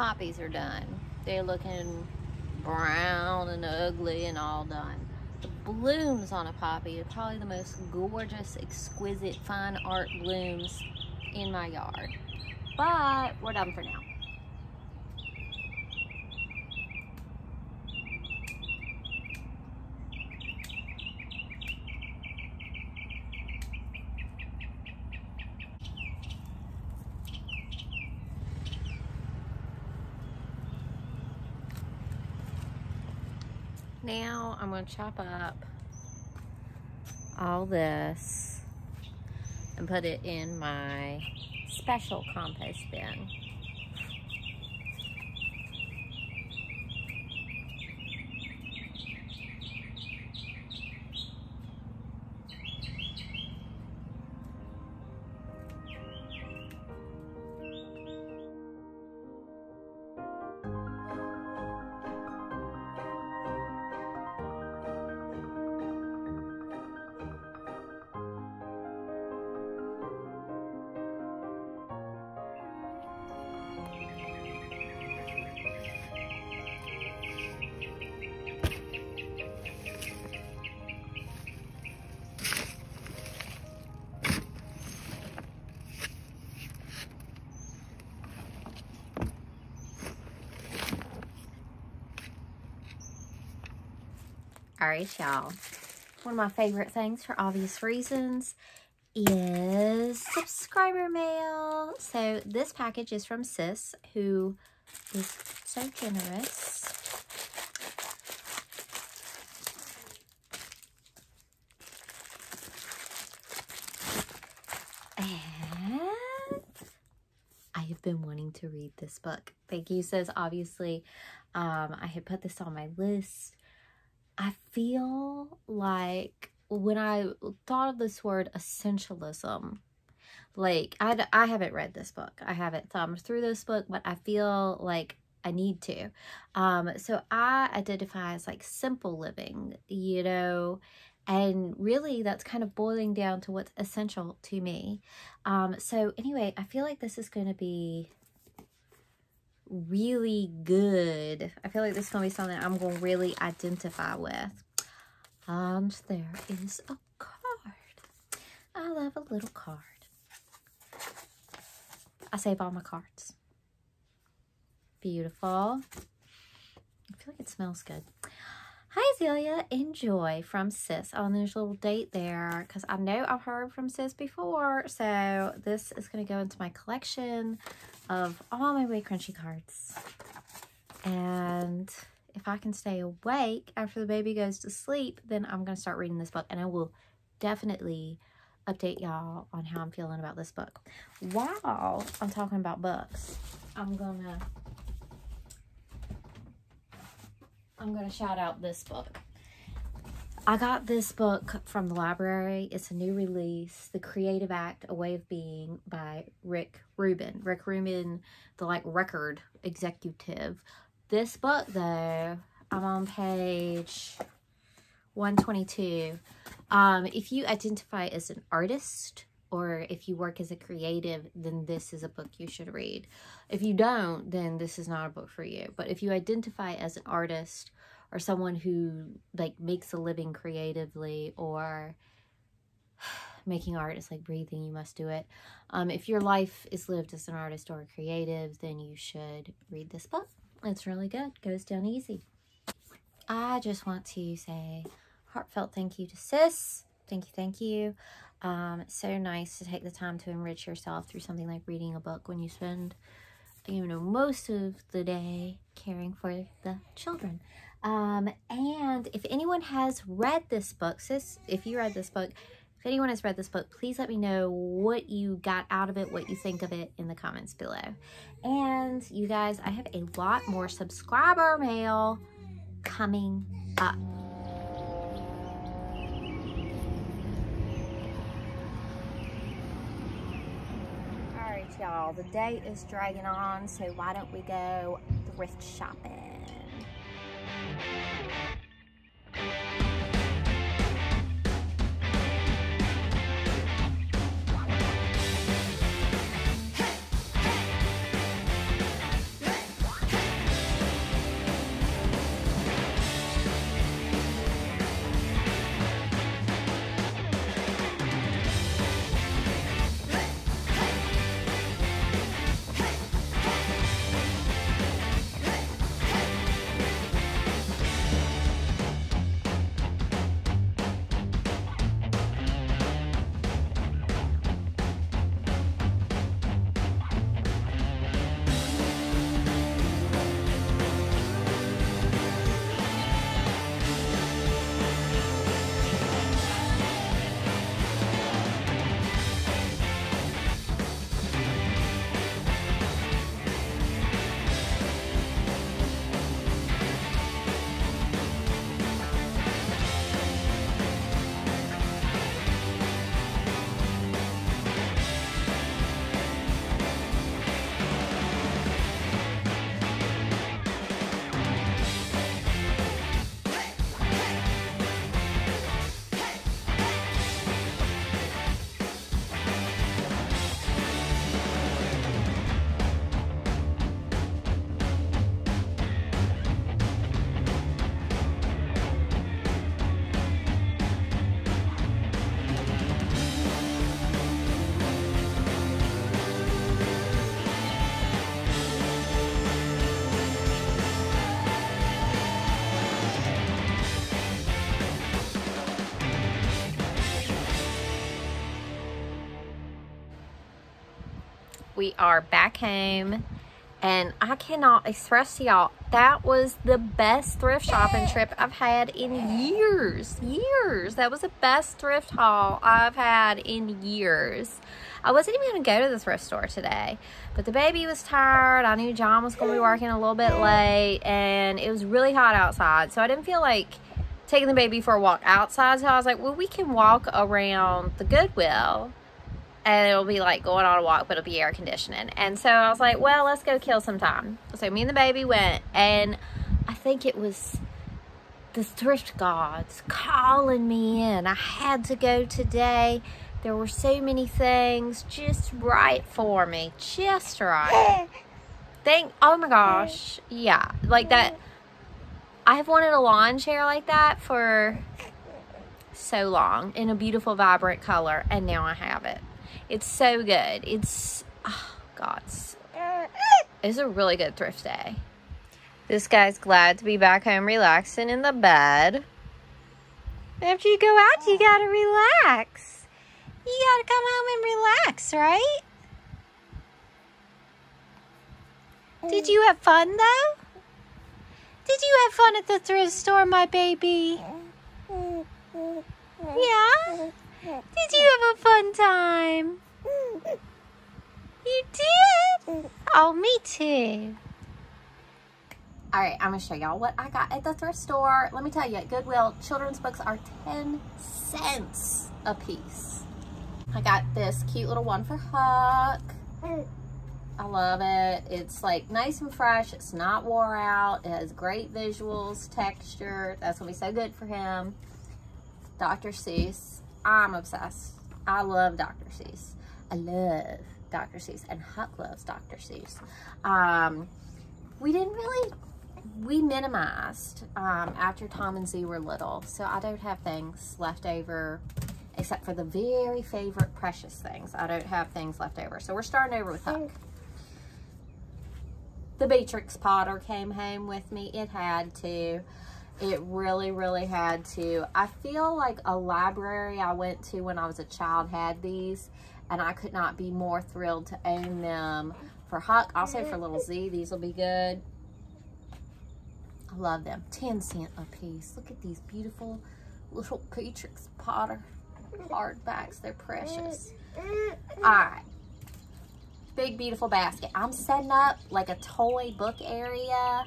poppies are done. They're looking brown and ugly and all done. The blooms on a poppy are probably the most gorgeous, exquisite, fine art blooms in my yard. But we're done for now. Now I'm going to chop up all this and put it in my special compost bin. Alright, y'all. One of my favorite things, for obvious reasons, is subscriber mail. So this package is from Sis, who is so generous. And I have been wanting to read this book. Thank you, Sis. Obviously, I had put this on my list. I feel like when I thought of this word essentialism, like I haven't read this book. I haven't thumbed through this book, but I feel like I need to. So I identify as like simple living, you know, and really that's kind of boiling down to what's essential to me. So anyway, I feel like this is going to be really good. I feel like this is gonna be something I'm gonna really identify with. So there is a card. I love a little card. I save all my cards. Beautiful. I feel like it smells good. Hi Zelia, enjoy, from Sis. Oh, and there's a little date there because I know I've heard from Sis before. So this is gonna go into my collection of all my Way Crunchy cards. And if I can stay awake after the baby goes to sleep, then I'm gonna start reading this book, and I will definitely update y'all on how I'm feeling about this book. While I'm talking about books, I'm gonna shout out this book. I got this book from the library. It's a new release, The Creative Act, A Way of Being by Rick Rubin. Rick Rubin, the like record executive. This book though, I'm on page 122. If you identify as an artist, or if you work as a creative, then this is a book you should read. If you don't, then this is not a book for you. But if you identify as an artist or someone who like makes a living creatively, or making art is like breathing, you must do it. If your life is lived as an artist or a creative, then you should read this book. It's really good, goes down easy. I just want to say heartfelt thank you to Sis. Thank you, thank you. It's so nice to take the time to enrich yourself through something like reading a book when you spend, you know, most of the day caring for the children. And if anyone has read this book, Sis, if you read this book, if anyone has read this book, please let me know what you got out of it, what you think of it in the comments below. And you guys, I have a lot more subscriber mail coming up. Y'all, the day is dragging on, so why don't we go thrift shopping? We are back home, and I cannot express to y'all, that was the best thrift shopping trip I've had in years. That was the best thrift haul I've had in years. I wasn't even gonna go to the thrift store today, but the baby was tired. I knew John was gonna be working a little bit late, and it was really hot outside, so I didn't feel like taking the baby for a walk outside. So I was like, well, we can walk around the Goodwill, and it'll be like going on a walk, but it'll be air conditioning. And so I was like, well, let's go kill some time. So me and the baby went, and I think it was the thrift gods calling me in. I had to go today. There were so many things just right for me, just right. Oh my gosh, yeah, like that. I have wanted a lawn chair like that for so long, in a beautiful, vibrant color, and now I have it. It's so good. It's, oh God, it's a really good thrift day. This guy's glad to be back home relaxing in the bed. After you go out, you gotta relax. You gotta come home and relax, right? Did you have fun, though? Did you have fun at the thrift store, my baby? Yeah? Did you have a fun time? You did? Oh, me too. All right, I'm gonna show y'all what I got at the thrift store. Let me tell you, at Goodwill, children's books are 10 cents a piece. I got this cute little one for Huck. I love it. It's like nice and fresh. It's not wore out. It has great visuals, texture. That's gonna be so good for him. Dr. Seuss. I'm obsessed. I love Dr. Seuss. I love Dr. Seuss, and Huck loves Dr. Seuss. We minimized after Tom and Z were little, so I don't have things left over except for the very favorite precious things. I don't have things left over, so we're starting over with Huck. The Beatrix Potter came home with me. It had to. It really, really had to. I feel like a library I went to when I was a child had these, and I could not be more thrilled to own them. For Huck, also for little Z, these will be good. I love them. 10 cents a piece. Look at these beautiful little Beatrix Potter hardbacks. They're precious. All right. Big beautiful basket. I'm setting up like a toy book area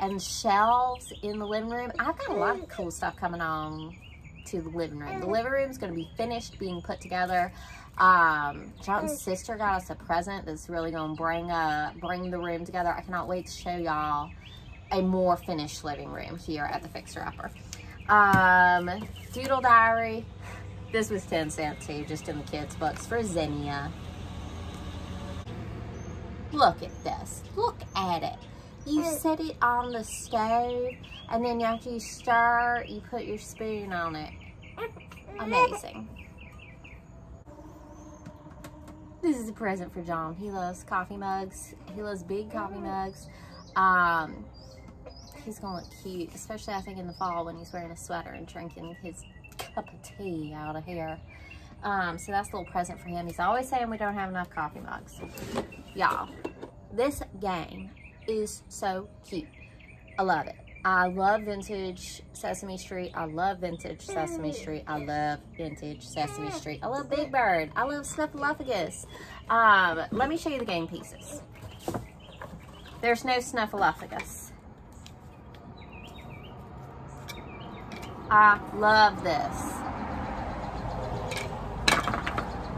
and shelves in the living room. I've got a lot of cool stuff coming on to the living room. The living room's going to be finished being put together. John's sister got us a present that's really going to bring the room together. I cannot wait to show y'all a more finished living room here at the Fixer Upper. Doodle diary. This was 10 cents too, just in the kids' books for Xenia. Look at this. Look at it. You set it on the stove, and then after you stir, you put your spoon on it. Amazing. This is a present for John. He loves coffee mugs. He loves big coffee mugs. He's gonna look cute, especially I think in the fall when he's wearing a sweater and drinking his cup of tea out of here. So that's a little present for him. He's always saying we don't have enough coffee mugs. Y'all, this game is so cute. I love it. I love vintage Sesame Street. I love vintage Sesame Street. I love vintage Sesame Street. I love Big Bird. I love Snuffleupagus. Let me show you the game pieces. There's no Snuffleupagus. I love this.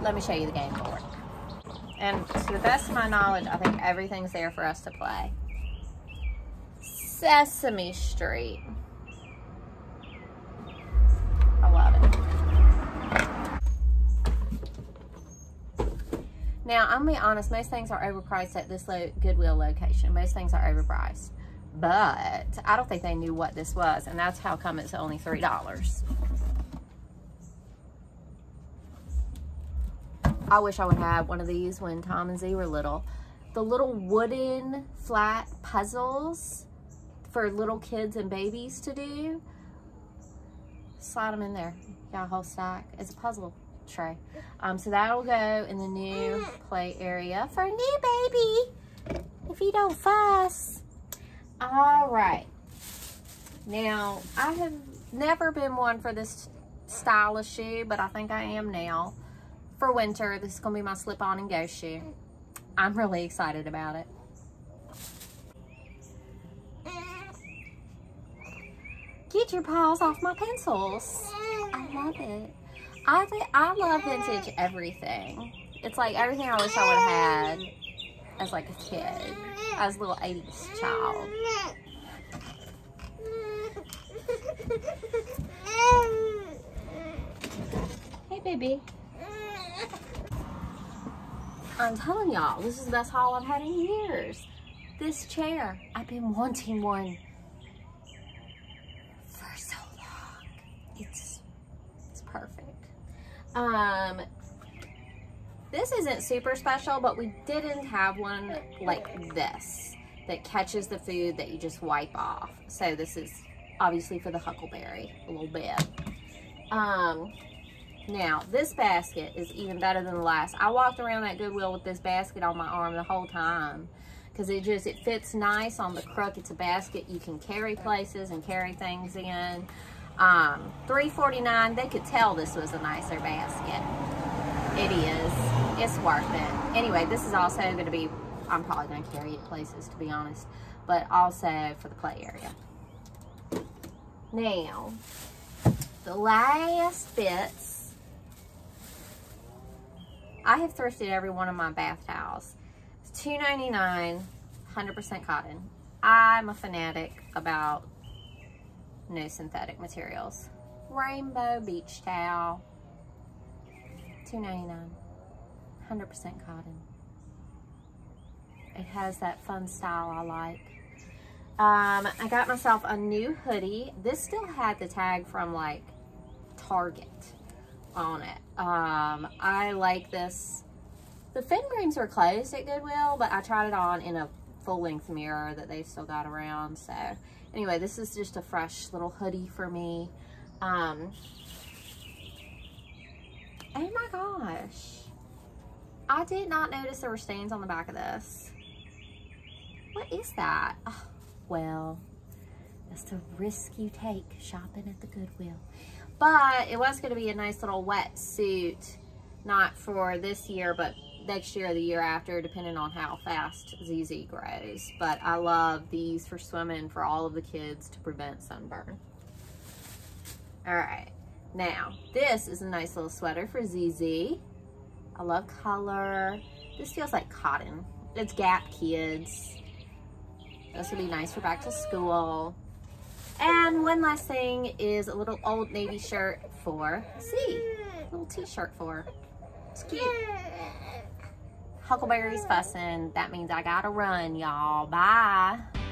Let me show you the game board. And to the best of my knowledge, I think everything's there for us to play. Sesame Street. I love it. Now, I'm going to be honest, most things are overpriced at this Goodwill location. Most things are overpriced. But I don't think they knew what this was, and that's how come it's only $3. I wish I would have one of these when Tom and Z were little. The little wooden flat puzzles for little kids and babies to do. Slide them in there. Got a whole stack. It's a puzzle. tray. So that'll go in the new play area for new baby, if you don't fuss. All right. Now, I have never been one for this style of shoe, but I think I am now. For winter, this is going to be my slip-on and go shoe. I'm really excited about it. Get your paws off my pencils. I love it. I love vintage everything. It's like everything I wish I would have had as like a kid, as a little 80s child. Hey, baby. I'm telling y'all, this is the best haul I've had in years. This chair, I've been wanting one for so long. It's perfect. This isn't super special, but we didn't have one like this that catches the food that you just wipe off. So this is obviously for the huckleberry a little bit. Now, this basket is even better than the last. I walked around that Goodwill with this basket on my arm the whole time because it fits nice on the crook. It's a basket you can carry places and carry things in. $3.49, they could tell this was a nicer basket. It is. It's worth it. Anyway, this is also going to be, I'm probably going to carry it places, to be honest, but also for the play area. Now, the last bits. I have thrifted every one of my bath towels. It's $2.99, 100% cotton. I'm a fanatic about no synthetic materials. Rainbow beach towel, $2.99, 100% cotton. It has that fun style I like. I got myself a new hoodie. This still had the tag from like Target on it. I like this. The fin grooms were closed at Goodwill, but I tried it on in a full-length mirror that they've still got around. So anyway, this is just a fresh little hoodie for me. Oh my gosh, I did not notice there were stains on the back of this. What is that? Oh, well, that's the risk you take shopping at the Goodwill. But it was going to be a nice little wetsuit, not for this year, but next year or the year after, depending on how fast ZZ grows. But I love these for swimming for all of the kids to prevent sunburn. All right. Now, this is a nice little sweater for ZZ. I love color. This feels like cotton. It's Gap Kids. This would be nice for back to school. And one last thing is a little Old Navy shirt for C. A little t-shirt for her. It's cute. Huckleberry's fussing. That means I gotta run, y'all. Bye.